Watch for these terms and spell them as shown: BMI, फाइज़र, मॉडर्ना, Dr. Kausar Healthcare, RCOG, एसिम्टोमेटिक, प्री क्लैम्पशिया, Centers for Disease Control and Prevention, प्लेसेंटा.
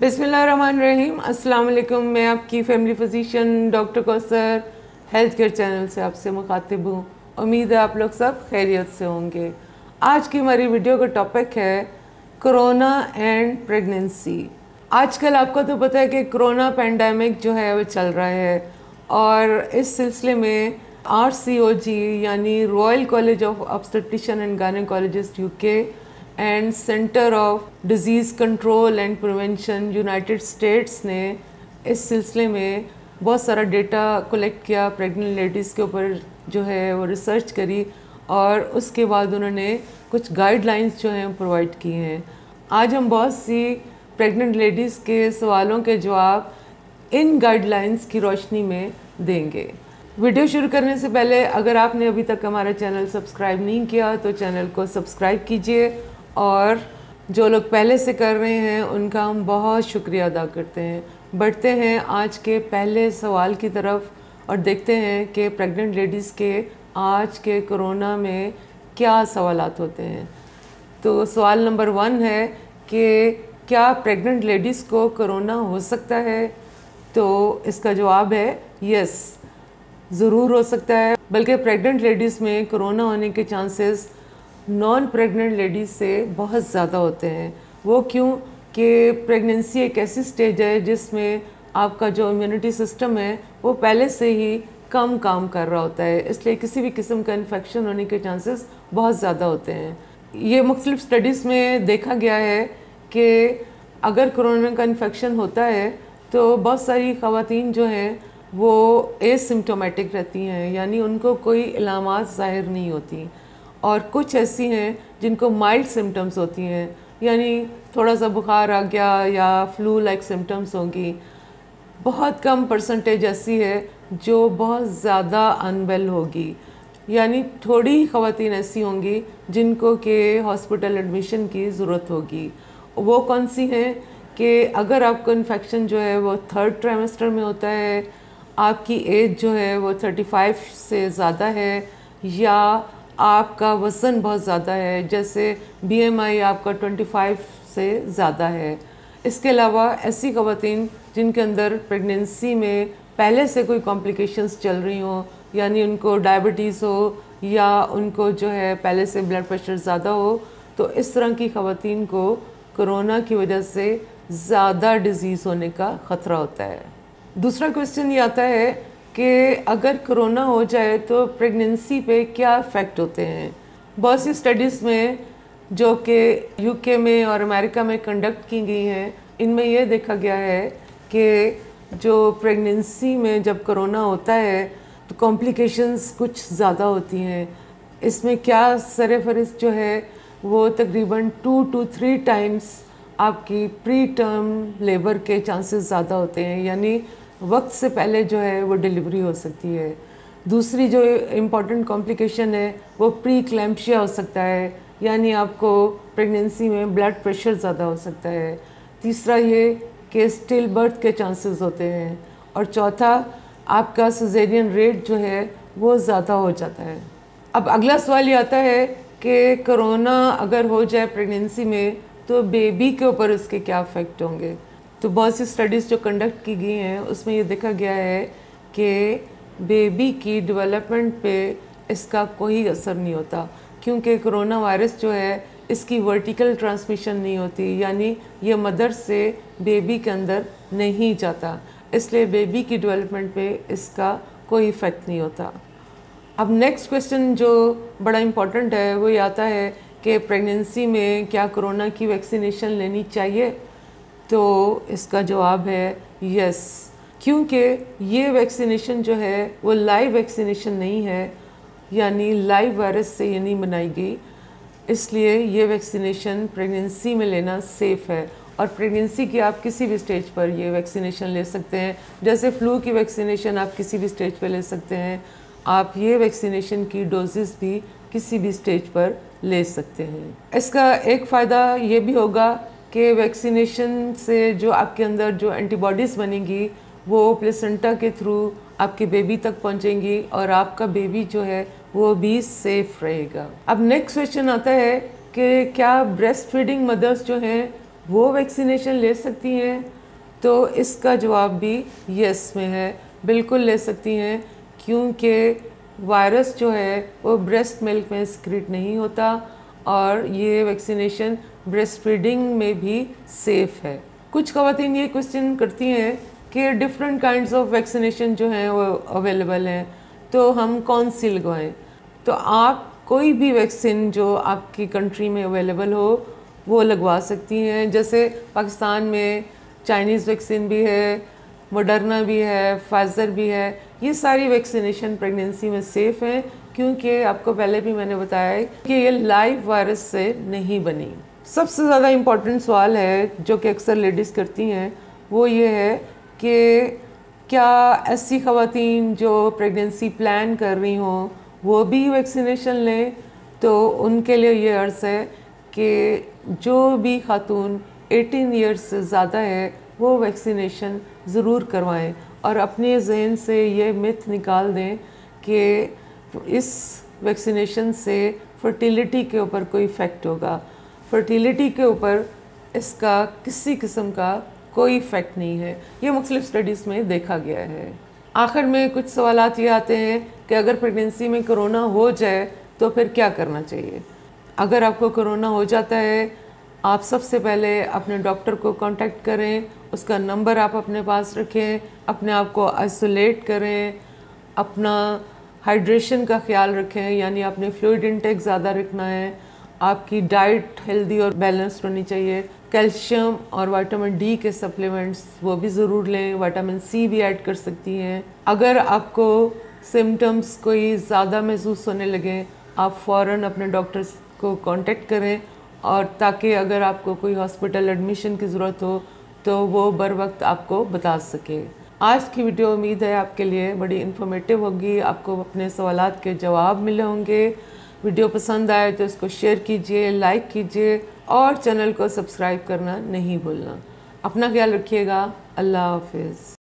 बिस्मिल्लाहिर्रहमानिर्रहीम। अस्सलाम वालेकुम। मैं आपकी family physician doctor Kausar health care channel से आपसे मुखातिब हूँ। उम्मीद है आप लोग सब खैरियत से होंगे। आज की हमारी वीडियो का टॉपिक है कोरोना एंड प्रेगनेंसी। आजकल आपको तो पता है कि कोरोना पेंडेमिक जो है वो चल रहा है और इस सिलसिले में RCOG यानी royal college of obstetrician and gynaecologist UK and centre of disease control and prevention United States ने इस सिलसिले में बहुत सारा डेटा कलेक्ट किया, प्रेग्नेंट लेडीज़ के ऊपर जो है वो रिसर्च करी और उसके बाद उन्होंने कुछ गाइडलाइंस जो हैं प्रोवाइड की हैं। आज हम बहुत सी प्रेग्नेंट लेडीज़ के सवालों के जवाब इन गाइडलाइंस की रोशनी में देंगे। वीडियो शुरू करने से पहले अगर आपने अभी तक हमारा चैनल सब्सक्राइब नहीं किया तो चैनल को सब्सक्राइब कीजिए और जो लोग पहले से कर रहे हैं उनका हम बहुत शुक्रिया अदा करते हैं। बढ़ते हैं आज के पहले सवाल की तरफ और देखते हैं कि प्रेग्नेंट लेडीज़ के आज के कोरोना में क्या सवालात होते हैं। तो सवाल नंबर 1 है कि क्या प्रेग्नेंट लेडीज़ को कोरोना हो सकता है? तो इसका जवाब है यस, ज़रूर हो सकता है। बल्कि प्रेग्नेंट लेडीज़ में कोरोना होने के चांसेस नॉन प्रेग्नेंट लेडीज़ से बहुत ज़्यादा होते हैं। वो क्यों कि प्रेगनेंसी एक ऐसी स्टेज है जिसमें आपका जो इम्यूनिटी सिस्टम है वो पहले से ही कम काम कर रहा होता है, इसलिए किसी भी किस्म का इन्फेक्शन होने के चांसेस बहुत ज़्यादा होते हैं। ये मुख्तलिफ स्टडीज़ में देखा गया है कि अगर कोरोना का इन्फेक्शन होता है तो बहुत सारी ख़वातीन जो हैं वो एसिम्टोमेटिक रहती हैं, यानी उनको कोई इलामात ज़ाहिर नहीं होती, और कुछ ऐसी हैं जिनको माइल्ड सिम्टम्स होती हैं, यानी थोड़ा सा बुखार आ गया या फ्लू लाइक सिम्टम्स होंगी। बहुत कम परसेंटेज ऐसी है जो बहुत ज़्यादा अनवेल होगी, यानी थोड़ी ही ख़वातीन ऐसी होंगी जिनको के हॉस्पिटल एडमिशन की ज़रूरत होगी। वो कौन सी हैं कि अगर आपको इन्फेक्शन जो है वो 3rd ट्राइमेस्टर में होता है, आपकी एज जो है वो 35 से ज़्यादा है, या आपका वज़न बहुत ज़्यादा है, जैसे BMI आपका 25 से ज़्यादा है। इसके अलावा ऐसी ख़वातीन जिनके अंदर प्रेगनेंसी में पहले से कोई कॉम्प्लिकेशंस चल रही हों, यानी उनको डायबिटीज़ हो या उनको जो है पहले से ब्लड प्रेशर ज़्यादा हो, तो इस तरह की ख़वातीन को कोरोना की वजह से ज़्यादा डिज़ीज़ होने का ख़तरा होता है। दूसरा क्वेश्चन ये आता है कि अगर कोरोना हो जाए तो प्रेगनेंसी पे क्या इफ़ेक्ट होते हैं। बहुत सी स्टडीज़ में जो कि UK में और अमेरिका में कंडक्ट की गई हैं, इनमें यह देखा गया है कि जो प्रेगनेंसी में जब कोरोना होता है तो कॉम्प्लिकेशंस कुछ ज़्यादा होती हैं। इसमें क्या सरफहरिस्त जो है वो तकरीबन 2 to 3 टाइम्स आपकी प्री टर्म लेबर के चांसेस ज़्यादा होते हैं, यानी वक्त से पहले जो है वो डिलीवरी हो सकती है। दूसरी जो इम्पॉर्टेंट कॉम्प्लिकेशन है वो प्री क्लैम्पशिया हो सकता है, यानी आपको प्रेगनेंसी में ब्लड प्रेशर ज़्यादा हो सकता है। तीसरा ये कि स्टिल बर्थ के चांसेस होते हैं, और चौथा आपका सिजेरियन रेट जो है वो ज़्यादा हो जाता है। अब अगला सवाल ये आता है कि कोरोना अगर हो जाए प्रेगनेंसी में तो बेबी के ऊपर उसके क्या इफ़ेक्ट होंगे। तो बहुत सी स्टडीज़ जो कंडक्ट की गई हैं उसमें ये देखा गया है कि बेबी की डेवलपमेंट पे इसका कोई असर नहीं होता, क्योंकि कोरोना वायरस जो है इसकी वर्टिकल ट्रांसमिशन नहीं होती, यानी ये मदर से बेबी के अंदर नहीं जाता, इसलिए बेबी की डेवलपमेंट पे इसका कोई इफ़ेक्ट नहीं होता। अब नेक्स्ट क्वेश्चन जो बड़ा इम्पोर्टेंट है वो ये आता है कि प्रेगनेंसी में क्या कोरोना की वैक्सीनेशन लेनी चाहिए? तो इसका जवाब है यस, क्योंकि ये वैक्सीनेशन जो है वो लाइव वैक्सीनेशन नहीं है, यानी लाइव वायरस से ये नहीं बनाई गई, इसलिए ये वैक्सीनेशन प्रेगनेंसी में लेना सेफ़ है। और प्रेगनेंसी की आप किसी भी स्टेज पर ये वैक्सीनेशन ले सकते हैं, जैसे फ्लू की वैक्सीनेशन आप किसी भी स्टेज पर ले सकते हैं, आप ये वैक्सीनेशन की डोजेस भी किसी भी स्टेज पर ले सकते हैं। इसका एक फ़ायदा ये भी होगा कि वैक्सीनेशन से जो आपके अंदर जो एंटीबॉडीज़ बनेंगी वो प्लेसेंटा के थ्रू आपके बेबी तक पहुंचेंगी और आपका बेबी जो है वो भी सेफ़ रहेगा। अब नेक्स्ट क्वेश्चन आता है कि क्या ब्रेस्ट फीडिंग मदर्स जो हैं वो वैक्सीनेशन ले सकती हैं? तो इसका जवाब भी यस में है, बिल्कुल ले सकती हैं, क्योंकि वायरस जो है वो ब्रेस्ट मिल्क में सीक्रेट नहीं होता और ये वैक्सीनेशन ब्रेस्ट फीडिंग में भी सेफ़ है। कुछ ख़वातीन ये क्वेश्चन करती हैं कि डिफरेंट काइंड्स ऑफ वैक्सीनेशन जो हैं वो अवेलेबल हैं, तो हम कौन सी लगवाएं? तो आप कोई भी वैक्सीन जो आपकी कंट्री में अवेलेबल हो वो लगवा सकती हैं। जैसे पाकिस्तान में चाइनीज़ वैक्सीन भी है, मॉडर्ना भी है, फाइज़र भी है। ये सारी वैक्सीनेशन प्रेगनेंसी में सेफ़ हैं, क्योंकि आपको पहले भी मैंने बताया कि ये लाइव वायरस से नहीं बनी। सबसे ज़्यादा इम्पॉर्टेंट सवाल है जो कि अक्सर लेडीज़ करती हैं, वो ये है कि क्या ऐसी ख़वातीन जो प्रेगनेंसी प्लान कर रही हों वो भी वैक्सीनेशन लें? तो उनके लिए ये अर्ज़ है कि जो भी खातून 18 ईयर्स से ज़्यादा है वो वैक्सीनेशन ज़रूर करवाएं और अपने जहन से ये मिथ निकाल दें कि इस वैक्सीनेशन से फर्टिलिटी के ऊपर कोई इफ़ेक्ट होगा। फर्टिलिटी के ऊपर इसका किसी किस्म का कोई इफ़ेक्ट नहीं है, ये मुख्तलिफ स्टडीज़ में देखा गया है। आखिर में कुछ सवालात ये आते हैं कि अगर प्रेगनेंसी में कोरोना हो जाए तो फिर क्या करना चाहिए? अगर आपको कोरोना हो जाता है, आप सबसे पहले अपने डॉक्टर को कांटेक्ट करें, उसका नंबर आप अपने पास रखें, अपने आप को आइसोलेट करें, अपना हाइड्रेशन का ख्याल रखें, यानी आपने फ्लूइड इंटेक ज़्यादा रखना है, आपकी डाइट हेल्दी और बैलेंस्ड होनी चाहिए, कैल्शियम और विटामिन डी के सप्लीमेंट्स वो भी ज़रूर लें, विटामिन सी भी ऐड कर सकती हैं। अगर आपको सिम्टम्स कोई ज़्यादा महसूस होने लगें, आप फ़ौरन अपने डॉक्टर्स को कांटेक्ट करें, और ताकि अगर आपको कोई हॉस्पिटल एडमिशन की ज़रूरत हो तो वो बर वक्त आपको बता सके। आज की वीडियो उम्मीद है आपके लिए बड़ी इन्फॉर्मेटिव होगी, आपको अपने सवालात के जवाब मिले होंगे। वीडियो पसंद आए तो इसको शेयर कीजिए, लाइक कीजिए और चैनल को सब्सक्राइब करना नहीं भूलना। अपना ख्याल रखिएगा। अल्लाह हाफिज़।